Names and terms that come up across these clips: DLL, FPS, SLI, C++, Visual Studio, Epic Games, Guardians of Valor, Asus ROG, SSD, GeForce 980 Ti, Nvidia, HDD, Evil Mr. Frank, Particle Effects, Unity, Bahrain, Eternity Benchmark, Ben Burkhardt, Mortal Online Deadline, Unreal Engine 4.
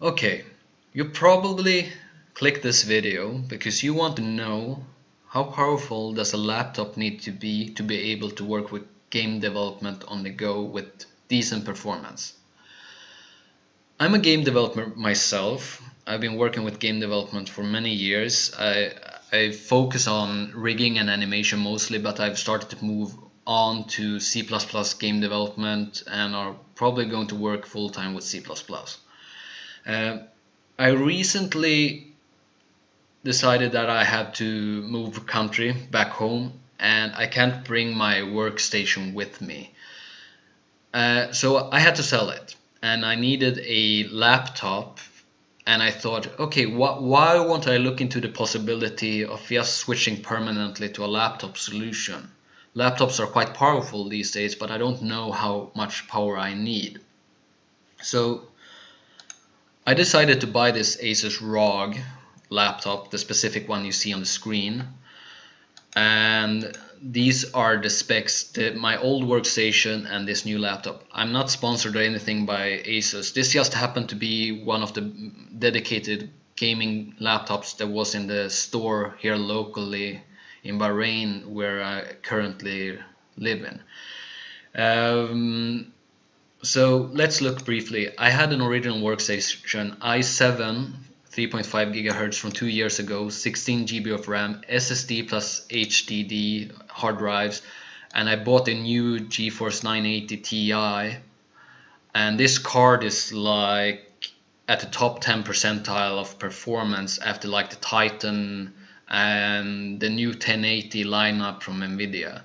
Okay, you probably click this video because you want to know how powerful does a laptop need to be able to work with game development on the go with decent performance. I'm a game developer myself. I've been working with game development for many years. I focus on rigging and animation mostly, but I've started to move on to C++ game development and are probably going to work full-time with C++. I recently decided that I had to move country back home and I can't bring my workstation with me. So I had to sell it and I needed a laptop, and I thought, okay, why won't I look into the possibility of just switching permanently to a laptop solution? Laptops are quite powerful these days, but I don't know how much power I need. So I decided to buy this Asus ROG laptop, the specific one you see on the screen, and these are the specs, my old workstation and this new laptop. I'm not sponsored or anything by Asus. This just happened to be one of the dedicated gaming laptops that was in the store here locally in Bahrain, where I currently live in. So let's look briefly. I had an original workstation, i7 3.5 gigahertz from 2 years ago, 16 GB of RAM, SSD plus HDD hard drives, and I bought a new GeForce 980 Ti, and this card is like at the top 10 percentile of performance after like the Titan and the new 1080 lineup from Nvidia,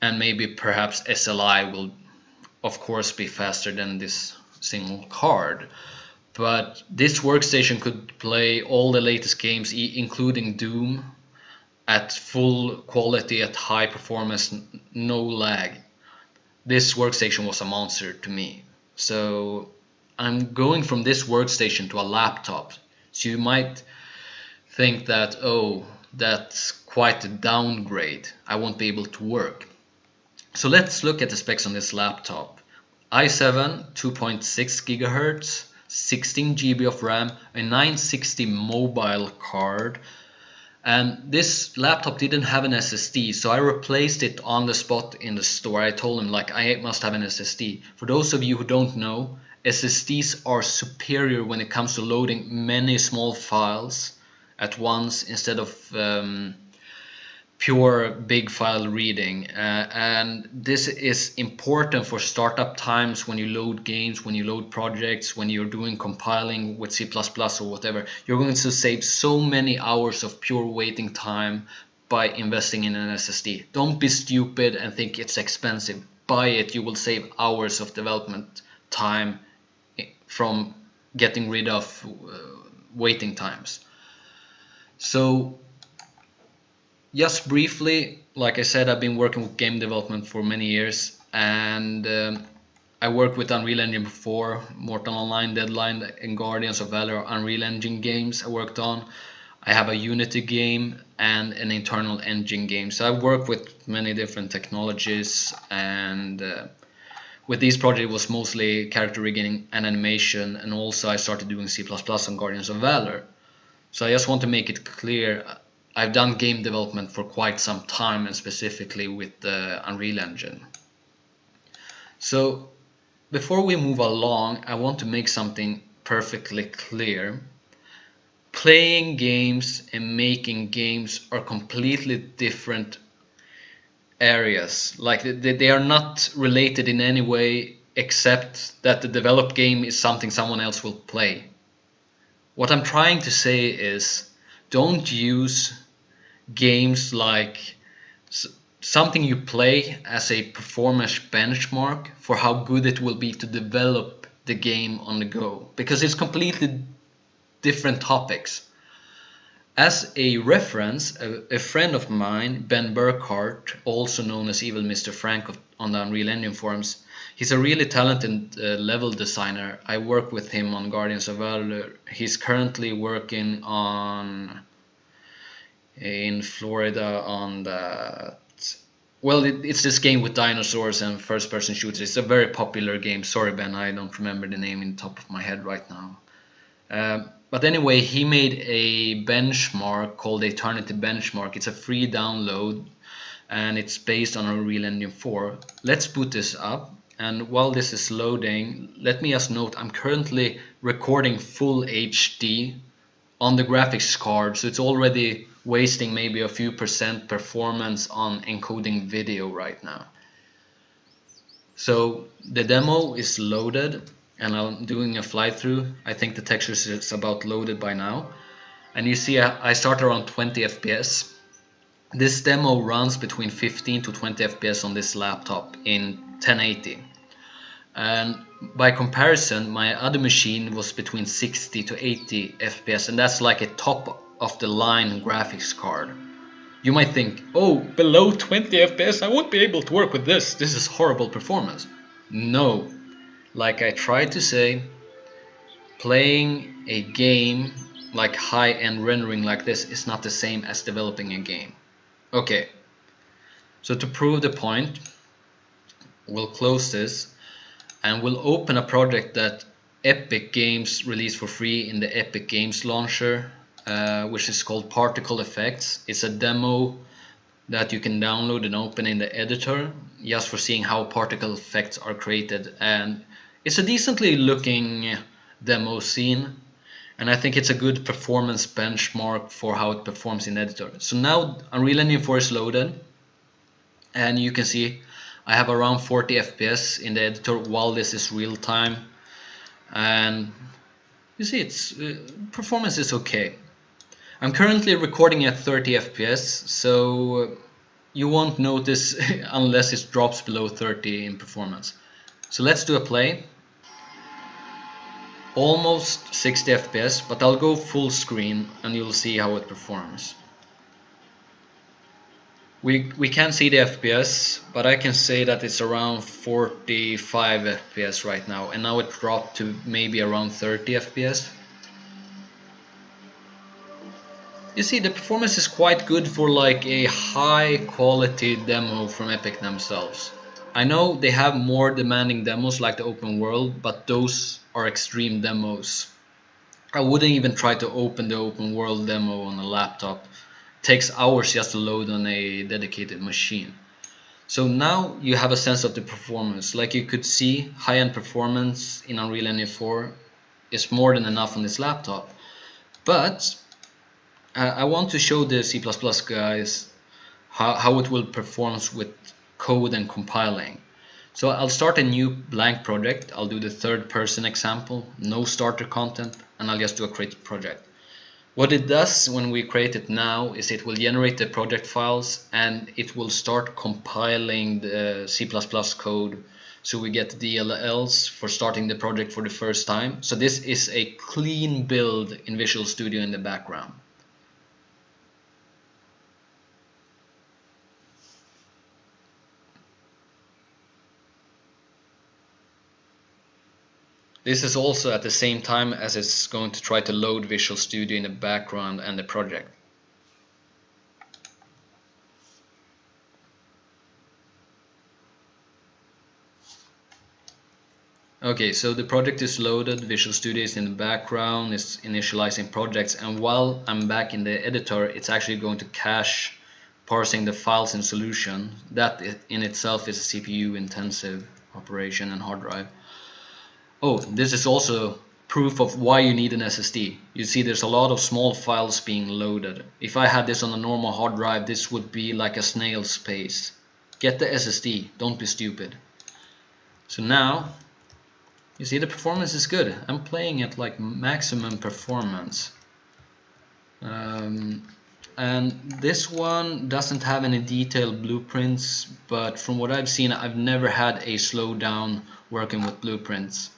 and maybe perhaps SLI will of course be faster than this single card. But this workstation could play all the latest games, including Doom, at full quality, at high performance, no lag. This workstation was a monster to me. So I'm going from this workstation to a laptop. So you might think that, oh, that's quite a downgrade. I won't be able to work. So let's look at the specs on this laptop. i7, 2.6 gigahertz. 16 GB of RAM, a 960 mobile card, and this laptop didn't have an SSD, so I replaced it on the spot in the store. I told him, like, I must have an SSD. For those of you who don't know, SSDs are superior when it comes to loading many small files at once instead of pure big file reading, and this is important for startup times when you load games, when you load projects, when you're doing compiling with C++ or whatever. You're going to save so many hours of pure waiting time by investing in an SSD. Don't be stupid and think it's expensive. Buy it. You will save hours of development time from getting rid of waiting times. So just briefly, like I said, I've been working with game development for many years, and I work with Unreal Engine 4, Mortal Online Deadline, and Guardians of Valor, Unreal Engine games I worked on. I have a Unity game and an internal engine game. So I work with many different technologies, and with these projects it was mostly character rigging and animation, and also I started doing C++ on Guardians of Valor. So I just want to make it clear, I've done game development for quite some time, and specifically with the Unreal Engine. So before we move along, I want to make something perfectly clear. Playing games and making games are completely different areas. Like, they are not related in any way, except that the developed game is something someone else will play. What I'm trying to say is, don't use games like something you play as a performance benchmark for how good it will be to develop the game on the go, because it's completely different topics. As a reference, a friend of mine, Ben Burkhardt, also known as Evil Mr. Frank on the Unreal Engine forums, he's a really talented level designer. I work with him on Guardians of Valor. He's currently working on in Florida on that. Well, it's this game with dinosaurs and first-person shooters. It's a very popular game. Sorry, Ben, I don't remember the name in the top of my head right now. But anyway, he made a benchmark called Eternity Benchmark. It's a free download and it's based on Unreal Engine 4. Let's boot this up, and while this is loading, let me just note I'm currently recording full HD on the graphics card, so it's already wasting maybe a few % performance on encoding video right now. So the demo is loaded and I'm doing a fly through. I think the textures is about loaded by now, and you see I start around 20 FPS. This demo runs between 15 to 20 FPS on this laptop in 1080, and by comparison my other machine was between 60 to 80 FPS, and that's like a top of the line graphics card. You might think, oh, below 20 FPS I won't be able to work with this, this is horrible performance. No, like I tried to say, playing a game like high-end rendering like this is not the same as developing a game. Okay, so to prove the point, we'll close this and we'll open a project that Epic Games released for free in the Epic Games launcher, which is called Particle Effects. It's a demo that you can download and open in the editor just for seeing how particle effects are created, and it's a decently looking demo scene, and I think it's a good performance benchmark for how it performs in editor. So now Unreal Engine 4 is loaded and you can see I have around 40 FPS in the editor while this is real time, and you see it's performance is okay. I'm currently recording at 30 FPS, so you won't notice unless it drops below 30 in performance. So let's do a play. Almost 60 FPS, but I'll go full screen and you'll see how it performs. We can't see the FPS, but I can say that it's around 45 FPS right now, and now it dropped to maybe around 30 FPS. You see, the performance is quite good for like a high quality demo from Epic themselves. I know they have more demanding demos like the open world, but those are extreme demos. I wouldn't even try to open the open world demo on a laptop. Takes hours just to load on a dedicated machine. So now you have a sense of the performance. Like you could see, high-end performance in Unreal Engine 4 is more than enough on this laptop. But I want to show the C++ guys how it will perform with code and compiling. So I'll start a new blank project. I'll do the third-person example, no starter content, and I'll just do a create project. What it does when we create it now is it will generate the project files and it will start compiling the C++ code, so we get DLLs for starting the project for the first time. So this is a clean build in Visual Studio in the background. This is also at the same time as it's going to try to load Visual Studio in the background and the project. Okay, so the project is loaded, Visual Studio is in the background, it's initializing projects, and while I'm back in the editor, it's actually going to cache parsing the files in Solution. That in itself is a CPU intensive operation and hard drive. Oh, this is also proof of why you need an SSD. You see there's a lot of small files being loaded. If I had this on a normal hard drive, this would be like a snail's pace. Get the SSD, don't be stupid. So now, you see the performance is good. I'm playing at like maximum performance. And this one doesn't have any detailed blueprints, but from what I've seen, I've never had a slowdown working with blueprints.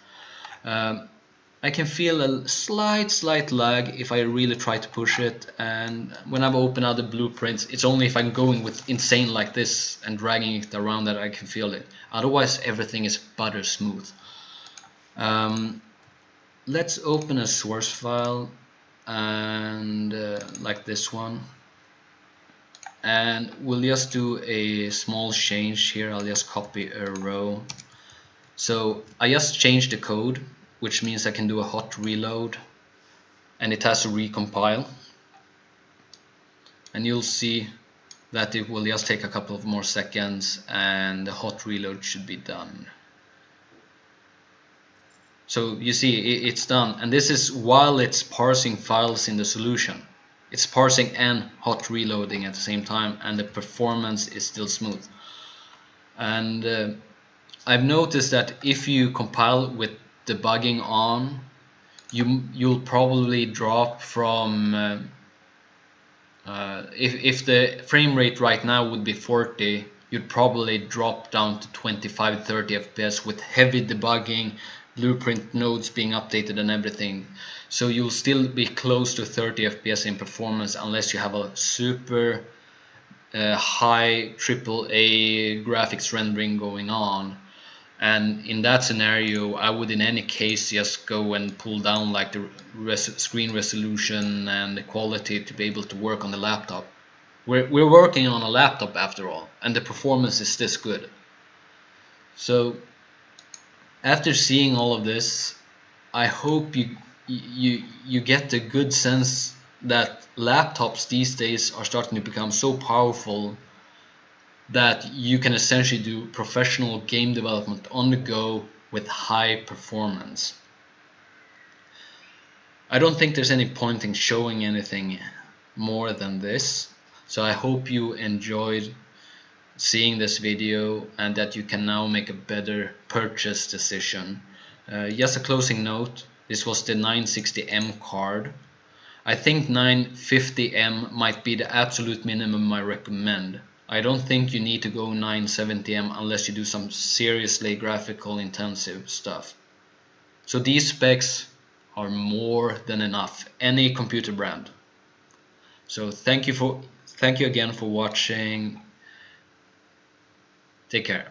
I can feel a slight lag if I really try to push it, and when I've opened other blueprints, it's only if I'm going with insane like this and dragging it around that I can feel it. Otherwise everything is butter smooth. Let's open a source file and like this one, and we'll just do a small change here. I'll just copy a row. So I just changed the code, which means I can do a hot reload and it has to recompile, and you'll see that it will just take a couple of more seconds and the hot reload should be done. So you see it's done, and this is while it's parsing files in the solution. It's parsing and hot reloading at the same time, and the performance is still smooth. And I've noticed that if you compile with debugging on, you'll probably drop from if the frame rate right now would be 40, you'd probably drop down to 25–30 FPS with heavy debugging, blueprint nodes being updated and everything. So you'll still be close to 30 FPS in performance unless you have a super high AAA graphics rendering going on. And in that scenario, I would in any case just go and pull down like the screen resolution and the quality to be able to work on the laptop. We're working on a laptop after all, and the performance is this good. So after seeing all of this, I hope you get a good sense that laptops these days are starting to become so powerful that you can essentially do professional game development on the go with high performance. I don't think there's any point in showing anything more than this, so I hope you enjoyed seeing this video and that you can now make a better purchase decision. Just a closing note, this was the 960M card. I think 950M might be the absolute minimum I recommend. I don't think you need to go 970M unless you do some seriously graphical intensive stuff. So these specs are more than enough, any computer brand. So thank you again for watching. Take care.